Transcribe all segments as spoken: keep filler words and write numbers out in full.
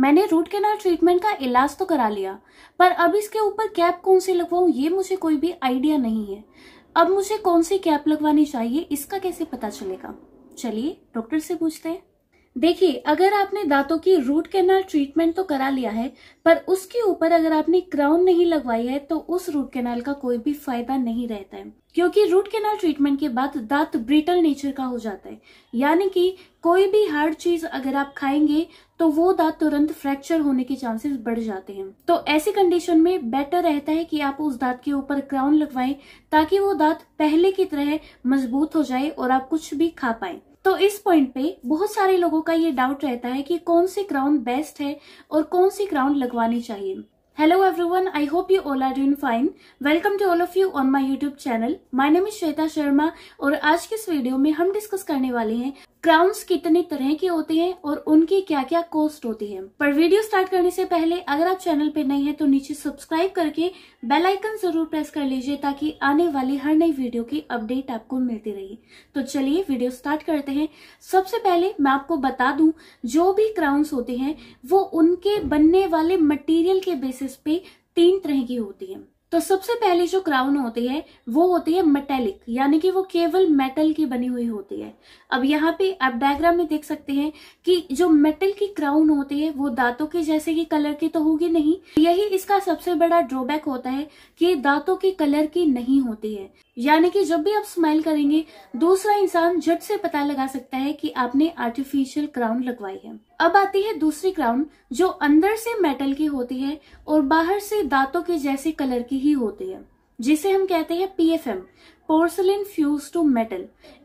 मैंने root canal treatment का इलाज तो करा लिया, पर अब इसके ऊपर कैप कौन सी लगवाऊं ये मुझे कोई भी आइडिया नहीं है। अब मुझे कौन सी कैप लगवानी चाहिए इसका कैसे पता चलेगा? चलिए डॉक्टर से पूछते हैं। देखिए, अगर आपने दांतों की रूट कैनाल ट्रीटमेंट तो करा लिया है, पर उसके ऊपर अगर आपने क्राउन नहीं लगवाई है तो उस रूट कैनाल का कोई भी फायदा नहीं रहता है, क्योंकि रूट कैनाल ट्रीटमेंट के बाद दांत ब्रिटल नेचर का हो जाता है, यानी कि कोई भी हार्ड चीज अगर आप खाएंगे तो वो दांत तुरंत फ्रैक्चर होने के चांसेस बढ़ जाते हैं। तो ऐसी कंडीशन में बेटर रहता है कि आप उस दांत के ऊपर क्राउन लगवाएं, ताकि वो दांत पहले की तरह मजबूत हो जाए और आप कुछ भी खा पाए। तो इस पॉइंट पे बहुत सारे लोगों का ये डाउट रहता है कि कौन सी क्राउन बेस्ट है और कौन सी क्राउन लगवानी चाहिए। Hello everyone, I hope you all are doing fine. Welcome to all of you on my YouTube channel. My name is Shweta Sharma और आज के इस वीडियो में हम डिस्कस करने वाले हैं क्राउन्स कितने तरह के होते हैं और उनकी क्या क्या कॉस्ट होती है। पर वीडियो स्टार्ट करने से पहले अगर आप चैनल पे नए हैं तो नीचे सब्सक्राइब करके बेल आइकन जरूर प्रेस कर लीजिए, ताकि आने वाली हर नई वीडियो की अपडेट आपको मिलती रहे। तो चलिए वीडियो स्टार्ट करते हैं। सबसे पहले मैं आपको बता दूं, जो भी क्राउन्स होते हैं वो उनके बनने वाले मटेरियल के बेसिस पे तीन तरह की होती है। तो सबसे पहले जो क्राउन होती है वो होती है मेटेलिक, यानी कि वो केवल मेटल की बनी हुई होती है। अब यहाँ पे आप डायग्राम में देख सकते हैं कि जो मेटल की क्राउन होती है वो दांतों के जैसे ही कलर की तो होगी नहीं। यही इसका सबसे बड़ा ड्रॉबैक होता है कि दांतों के कलर की नहीं होती है, यानी कि जब भी आप स्माइल करेंगे दूसरा इंसान झट से पता लगा सकता है कि आपने आर्टिफिशियल क्राउन लगवाई है। अब आती है दूसरी क्राउन, जो अंदर से मेटल की होती है और बाहर से दांतों के जैसे कलर की ही होती है, जिसे हम कहते हैं P F M, porcelain fuse to metal.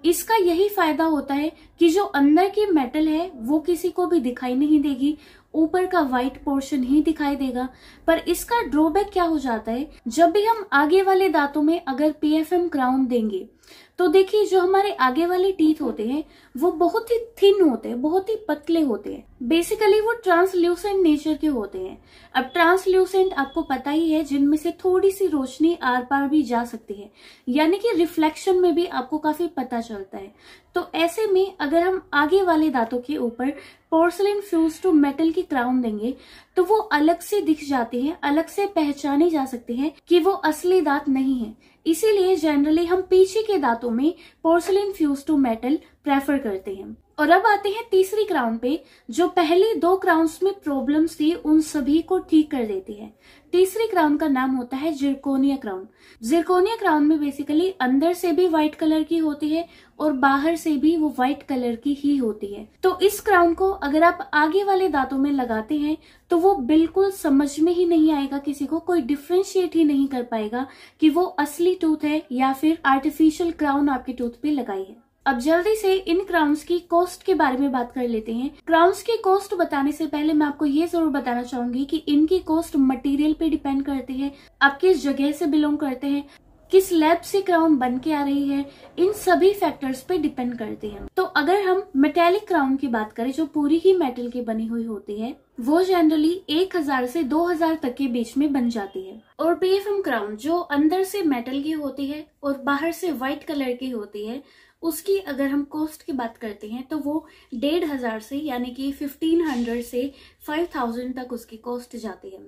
इसका यही फायदा होता है कि जो अंदर की मेटल है वो किसी को भी दिखाई नहीं देगी, ऊपर का व्हाइट पोर्शन ही दिखाई देगा। पर इसका ड्रॉबैक क्या हो जाता है, जब भी हम आगे वाले दांतों में अगर पी एफ एम क्राउन देंगे तो देखिए जो हमारे आगे वाले टीथ होते हैं वो बहुत ही थिन होते हैं, बहुत ही पतले होते हैं। बेसिकली वो ट्रांसल्यूसेंट नेचर के होते हैं। अब ट्रांसल्यूसेंट आपको पता ही है, जिनमें से थोड़ी सी रोशनी आर पार भी जा सकती है, यानी कि रिफ्लेक्शन में भी आपको काफी पता चलता है। तो ऐसे में अगर हम आगे वाले दांतों के ऊपर पोर्सलिन फ्यूज टू मेटल की क्राउन देंगे तो वो अलग से दिख जाते हैं, अलग से पहचाने जा सकते हैं कि वो असली दांत नहीं है। इसीलिए जनरली हम पीछे के दांतों में porcelain fuse to metal prefer करते हैं। और अब आते हैं तीसरी क्राउन पे, जो पहले दो क्राउन्स में प्रॉब्लम्स थी उन सभी को ठीक कर देती है। तीसरी क्राउन का नाम होता है ज़िरकोनिया क्राउन। ज़िरकोनिया क्राउन में बेसिकली अंदर से भी व्हाइट कलर की होती है और बाहर से भी वो व्हाइट कलर की ही होती है। तो इस क्राउन को अगर आप आगे वाले दांतों में लगाते हैं तो वो बिल्कुल समझ में ही नहीं आएगा, किसी को कोई डिफ्रेंशिएट ही नहीं कर पाएगा कि वो असली टूथ है या फिर आर्टिफिशियल क्राउन आपके टूथ पे लगाई है। अब जल्दी से इन क्राउन्स की कॉस्ट के बारे में बात कर लेते हैं। क्राउन्स की कॉस्ट बताने से पहले मैं आपको ये जरूर बताना चाहूंगी कि इनकी कॉस्ट मटेरियल पे डिपेंड करते हैं, आप किस जगह से बिलोंग करते हैं, किस लैब से क्राउन बन के आ रही है, इन सभी फैक्टर्स पे डिपेंड करते हैं। तो अगर हम मेटेलिक क्राउन की बात करें, जो पूरी ही मेटल की बनी हुई होती है, वो जनरली एक हजार से दो हजार तक के बीच में बन जाती है। और पीएफएम क्राउन जो अंदर से मेटल की होती है और बाहर से व्हाइट कलर की होती है, उसकी अगर हम कॉस्ट की बात करते हैं तो वो डेढ़ हजार से यानी कि फिफ्टीन हंड्रेड से फाइव थाउजेंड तक उसकी कॉस्ट जाती है।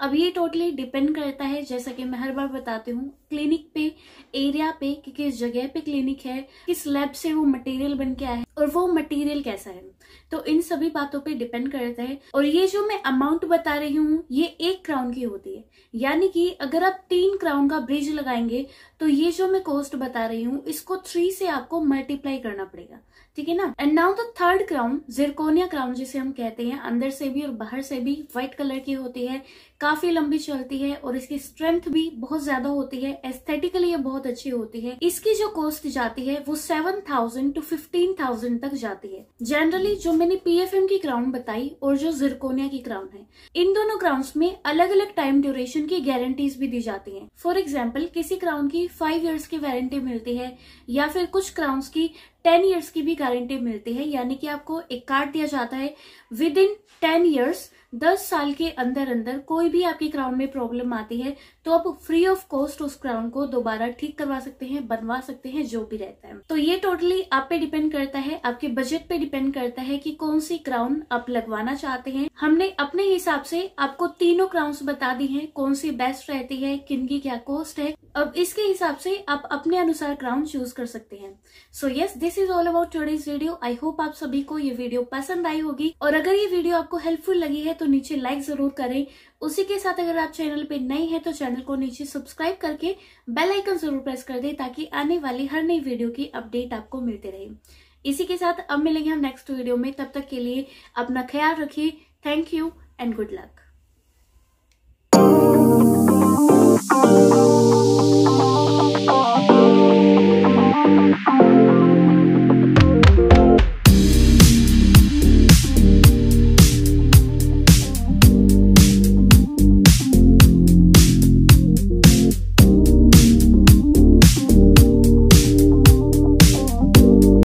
अब ये टोटली डिपेंड करता है, जैसा कि मैं हर बार बताती हूँ, क्लिनिक पे, एरिया पे, कि किस जगह पे क्लिनिक है, किस लैब से वो मटेरियल बन के आया है और वो मटेरियल कैसा है। तो इन सभी बातों पे डिपेंड करता है। और ये जो मैं अमाउंट बता रही हूँ ये एक क्राउन की होती है, यानी कि अगर आप तीन क्राउन का ब्रिज लगाएंगे तो ये जो मैं कॉस्ट बता रही हूँ इसको थ्री से आपको मल्टीप्लाई करना पड़ेगा, ठीक है ना। And now the third crown, zirconia crown जिसे हम कहते हैं, अंदर से भी और बाहर से भी व्हाइट कलर की होती है, काफी लंबी चलती है और इसकी स्ट्रेंथ भी बहुत ज्यादा होती है, एस्थेटिकली ये बहुत अच्छी होती है। इसकी जो कॉस्ट जाती है वो seven thousand to fifteen thousand तक जाती है। जनरली जो मैंने पीएफएम की क्राउन बताई और जो ज़िरकोनिया की क्राउन है, इन दोनों क्राउन्स में अलग अलग टाइम ड्यूरेशन की गारंटीज भी दी जाती है। फॉर एग्जाम्पल किसी क्राउन की फाइव ईयर्स की वारंटी मिलती है या फिर कुछ क्राउन्स की टेन इयर्स की भी गारंटी मिलती है, यानी कि आपको एक कार्ड दिया जाता है विद इन टेन ईयर्स दस साल के अंदर अंदर कोई भी आपकी क्राउन में प्रॉब्लम आती है तो आप फ्री ऑफ कॉस्ट उस क्राउन को दोबारा ठीक करवा सकते हैं, बनवा सकते हैं, जो भी रहता है। तो ये टोटली आप पे डिपेंड करता है, आपके बजट पे डिपेंड करता है कि कौन सी क्राउन आप लगवाना चाहते हैं। हमने अपने हिसाब से आपको तीनों क्राउन्स बता दी हैं, कौन सी बेस्ट रहती है, किन की क्या कॉस्ट है। अब इसके हिसाब से आप अपने अनुसार क्राउन चूज कर सकते हैं। So yes, this is all about today's video. I hope आप सभी को ये वीडियो पसंद आई होगी, और अगर ये वीडियो आपको हेल्पफुल लगी है तो नीचे लाइक जरूर करें। उसी के साथ अगर आप चैनल पे नए हैं तो चैनल को नीचे सब्सक्राइब करके बेल आइकन जरूर प्रेस कर दें, ताकि आने वाली हर नई वीडियो की अपडेट आपको मिलते रहे। इसी के साथ अब मिलेंगे हम नेक्स्ट वीडियो में। तब तक के लिए अपना ख्याल रखिए। Thank you and good luck.